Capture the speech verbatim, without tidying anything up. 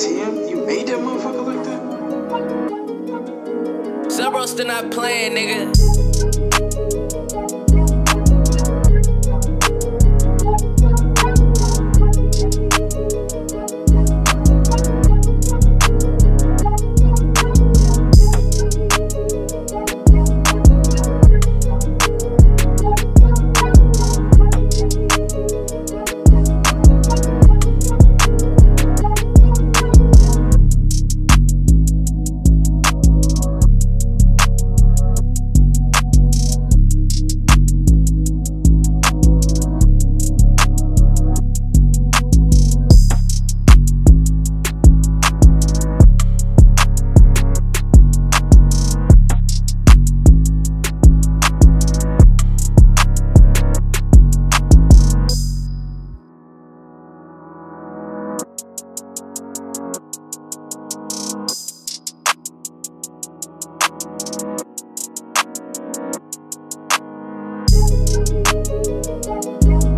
T M, you made that motherfucker like that? Subro still not playing, nigga. We'll be right back.